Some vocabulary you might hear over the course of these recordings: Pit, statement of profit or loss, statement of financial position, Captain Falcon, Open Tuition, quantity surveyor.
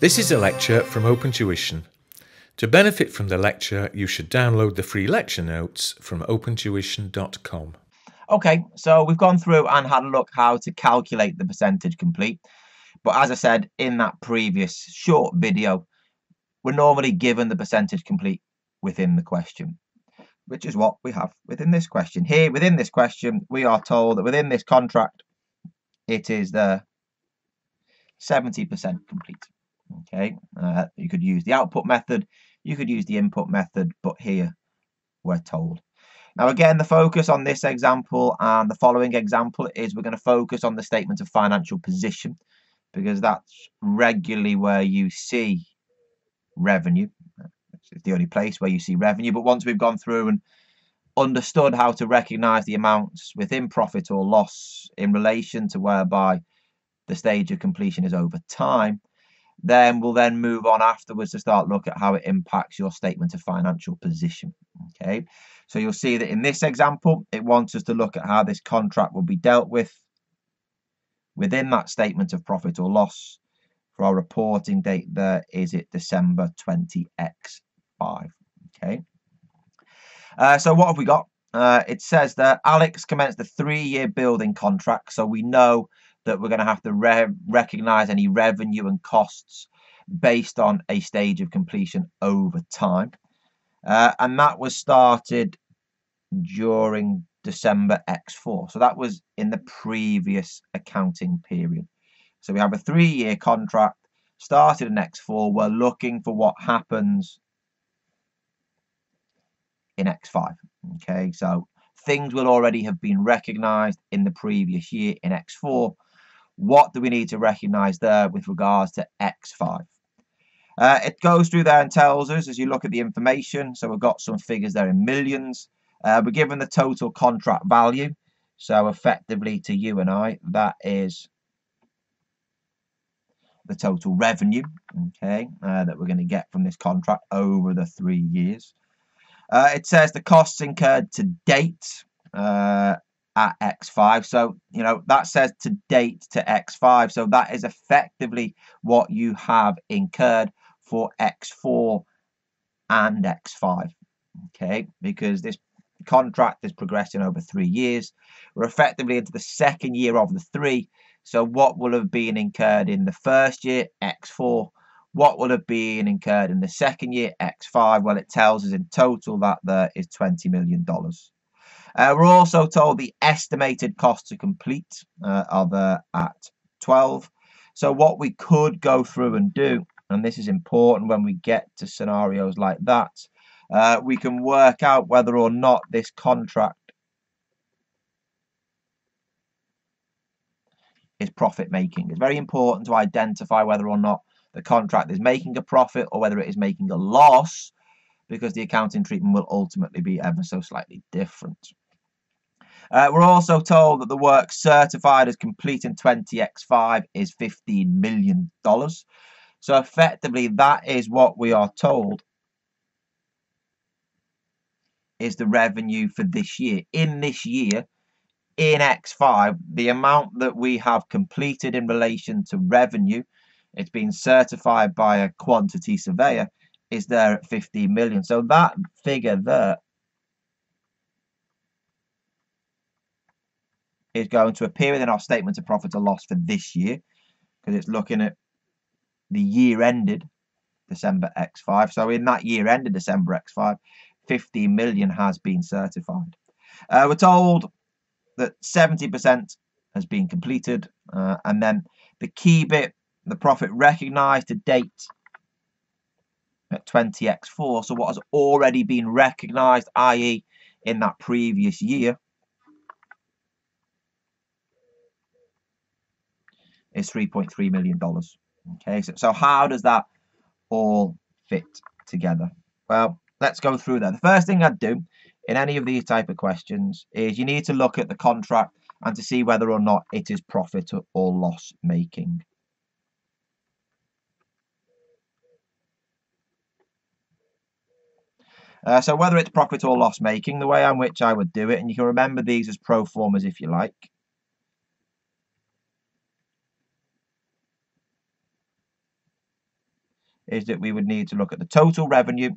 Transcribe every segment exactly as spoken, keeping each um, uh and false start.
This is a lecture from Open Tuition. To benefit from the lecture, you should download the free lecture notes from open tuition dot com. Okay, so we've gone through and had a look how to calculate the percentage complete. But as I said in that previous short video, we're normally given the percentage complete within the question, which is what we have within this question. Here, within this question, we are told that within this contract, it is the seventy percent complete. Okay, uh, you could use the output method, you could use the input method, but here we're told. Now again, the focus on this example and the following example is we're going to focus on the statement of financial position, because that's regularly where you see revenue. It's the only place where you see revenue, but once we've gone through and understood how to recognise the amounts within profit or loss in relation to whereby the stage of completion is over time, then we'll then move on afterwards to start look at how it impacts your statement of financial position. Okay, so you'll see that in this example, it wants us to look at how this contract will be dealt with within that statement of profit or loss. For our reporting date there, is it December twenty X five? Okay, uh, so what have we got? Uh, it says that Alex commenced a three-year building contract, so we know that we're going to have to re recognize any revenue and costs based on a stage of completion over time. Uh, and that was started during December X four. So that was in the previous accounting period. So we have a three-year contract started in X four. We're looking for what happens in X five. Okay, so things will already have been recognized in the previous year in X four. What do we need to recognise there with regards to X five? Uh, it goes through there and tells us, as you look at the information, so we've got some figures there in millions. Uh, we're given the total contract value. So effectively to you and I, that is the total revenue, okay, uh, that we're going to get from this contract over the three years. Uh, it says the costs incurred to date uh, at X five, so you know that says to date to X five, so that is effectively what you have incurred for X four and X five, okay, because this contract is progressing over three years. We're effectively into the second year of the three, so what will have been incurred in the first year, X four, what will have been incurred in the second year, X five? Well, it tells us in total that there is twenty million dollars. Uh, we're also told the estimated cost to complete uh, are there at twelve. So what we could go through and do, and this is important when we get to scenarios like that, uh, we can work out whether or not this contract is profit making. It's very important to identify whether or not the contract is making a profit or whether it is making a loss, because the accounting treatment will ultimately be ever so slightly different. Uh, we're also told that the work certified as complete in twenty X five is fifteen million dollars. So effectively, that is what we are told is the revenue for this year. In this year, in X five, the amount that we have completed in relation to revenue, it's been certified by a quantity surveyor, is there at fifteen million. So that figure there is going to appear within our statement of profit or loss for this year, because it's looking at the year ended December X five. So in that year ended December X five, fifteen million has been certified. Uh, we're told that seventy percent has been completed, uh, and then the key bit, the profit recognised to date at twenty X four, so what has already been recognised, that is in that previous year, is three point three million dollars. Okay, so, so how does that all fit together? Well, let's go through that. The first thing I'd do in any of these type of questions is you need to look at the contract and to see whether or not it is profit or loss making. Uh, so whether it's profit or loss making, the way in which I would do it, and you can remember these as pro formas if you like, is that we would need to look at the total revenue,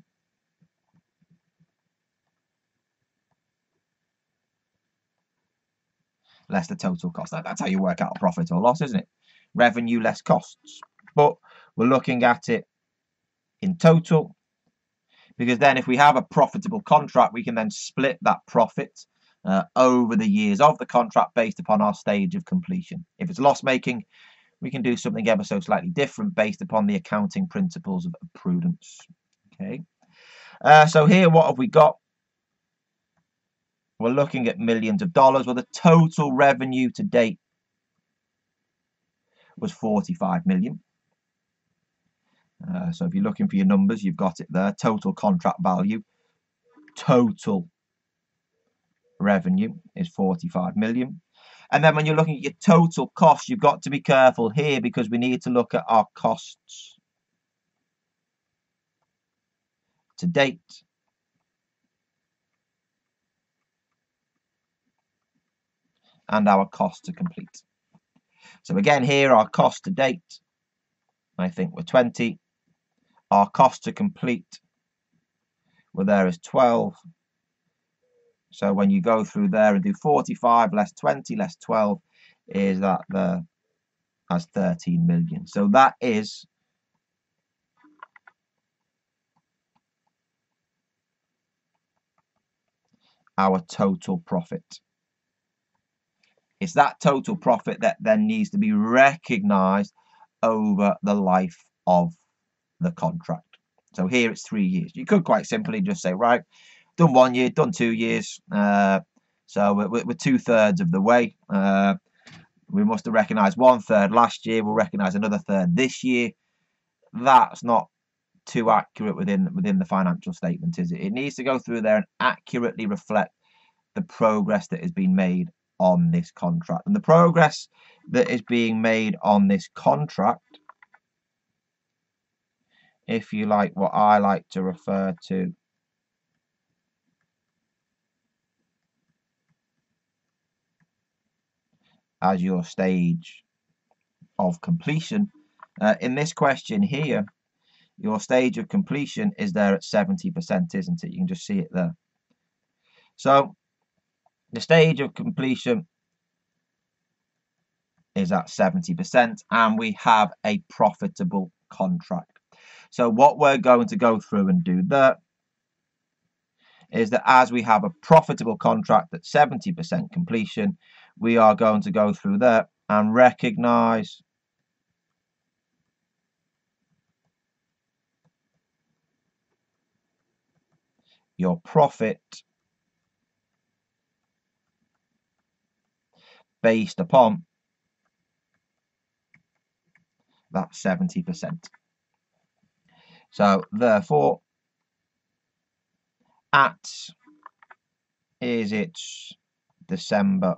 less the total cost. That's how you work out a profit or loss, isn't it? Revenue less costs. But we're looking at it in total, because then if we have a profitable contract, we can then split that profit uh, over the years of the contract based upon our stage of completion. If it's loss-making, we can do something ever so slightly different based upon the accounting principles of prudence. Okay. Uh, so here, what have we got? We're looking at millions of dollars. Well, the total revenue to date was forty-five million. Uh, so if you're looking for your numbers, you've got it there. Total contract value, total revenue is forty-five million. And then when you're looking at your total costs, you've got to be careful here, because we need to look at our costs to date. And our cost to complete. So again, here our cost to date, I think, were twenty. Our cost to complete were there as twelve. So when you go through there and do forty-five less twenty less twelve, is that there as thirteen million. So that is our total profit. It's that total profit that then needs to be recognised over the life of the contract. So here it's three years. You could quite simply just say, right, done one year, done two years. Uh, so we're, we're two thirds of the way. Uh, we must have recognised one third last year. We'll recognise another third this year. That's not too accurate within within the financial statement, is it? It needs to go through there and accurately reflect the progress that has been made on this contract, and the progress that is being made on this contract, if you like, what I like to refer to as your stage of completion. Uh, in this question here, your stage of completion is there at seventy percent, isn't it? You can just see it there. So the stage of completion is at seventy percent, and we have a profitable contract. So what we're going to go through and do there is that as we have a profitable contract at seventy percent completion, we are going to go through there and recognize your profit based upon that seventy percent. So therefore, at is it's December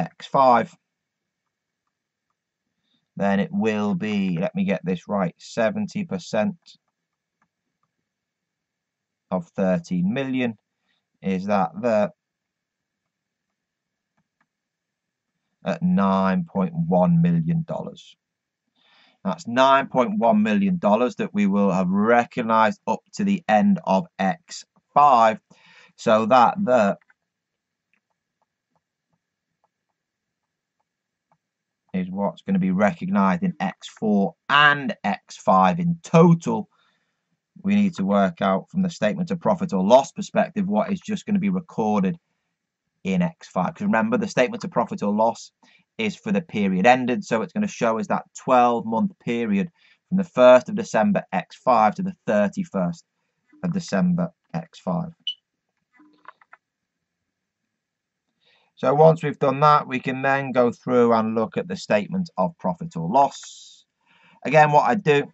X five, then it will be, let me get this right, seventy percent of thirteen million. Is that the at nine point one million dollars. That's nine point one million dollars that we will have recognized up to the end of X five, so that the is what's going to be recognized in X four and X five in total. We need to work out from the statement of profit or loss perspective what is just going to be recorded in X five, because remember, the statement of profit or loss is for the period ended, so it's going to show us that twelve month period from the first of December X five to the thirty-first of December X five. So once we've done that, we can then go through and look at the statement of profit or loss. Again, what I do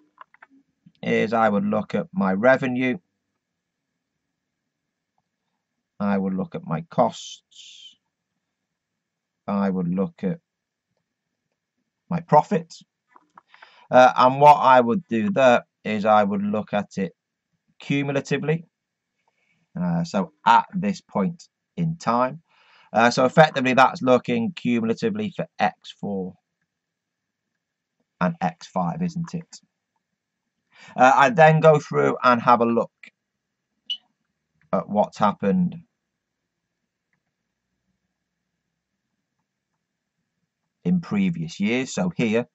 is I would look at my revenue, I would look at my costs, I would look at my profit, uh, and what I would do there is I would look at it cumulatively, uh, so at this point in time. Uh, so effectively that's looking cumulatively for X four and x five, isn't it? Uh, I then go through and have a look at what's happened in previous years. So here,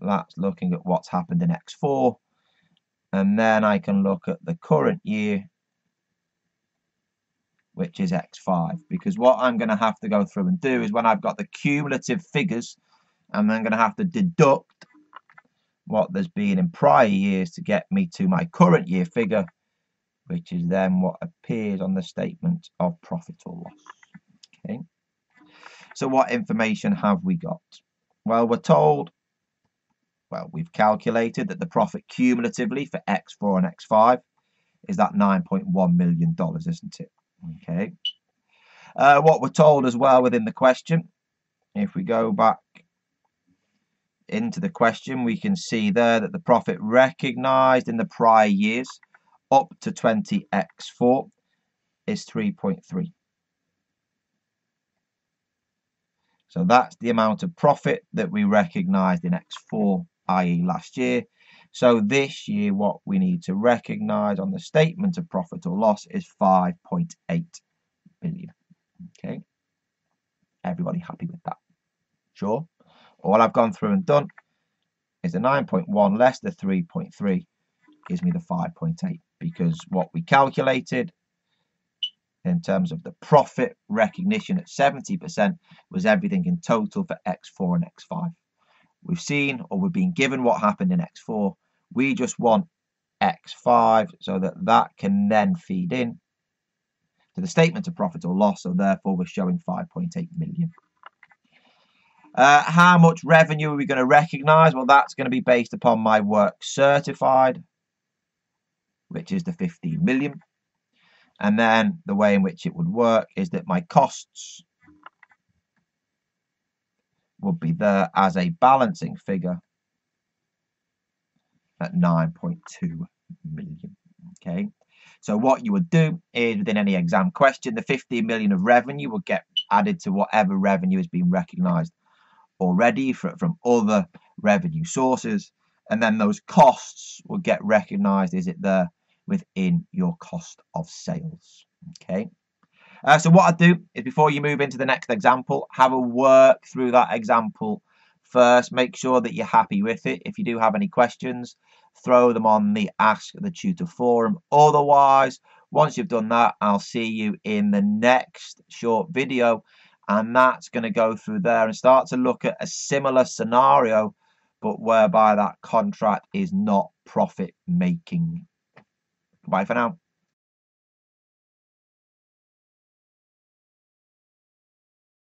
that's looking at what's happened in x four, and then I can look at the current year, which is x five, because what I'm going to have to go through and do is, when I've got the cumulative figures, I'm then going to have to deduct what there's been in prior years to get me to my current year figure, which is then what appears on the statement of profit or loss. Okay. So what information have we got? Well, we're told, well, we've calculated that the profit cumulatively for x four and x five is that nine point one million dollars, isn't it? Okay. Uh, what we're told as well within the question, if we go back into the question, we can see there that the profit recognised in the prior years up to twenty x four is three point three. So that's the amount of profit that we recognised in x four, that is last year. So this year, what we need to recognise on the statement of profit or loss is five point eight billion. Okay, everybody happy with that? Sure. All I've gone through and done is the nine point one less the three point three gives me the five point eight, because what we calculated in terms of the profit recognition at seventy percent was everything in total for x four and x five. We've seen, or we've been given, what happened in x four. We just want x five so that that can then feed in to the statement of profit or loss. So therefore, we're showing five point eight million. Uh, how much revenue are we going to recognise? Well, that's going to be based upon my work certified, which is the fifteen million. And then the way in which it would work is that my costs would be there as a balancing figure at nine point two million. Okay, so what you would do is, within any exam question, the fifteen million of revenue will get added to whatever revenue has been recognised already for, from other revenue sources, and then those costs will get recognised, is it there, within your cost of sales. Okay, uh, so what I do is, before you move into the next example, have a work through that example first, make sure that you're happy with it. If you do have any questions, throw them on the Ask the Tutor forum. Otherwise, once you've done that, I'll see you in the next short video, and that's going to go through there and start to look at a similar scenario, but whereby that contract is not profit making. Bye for now.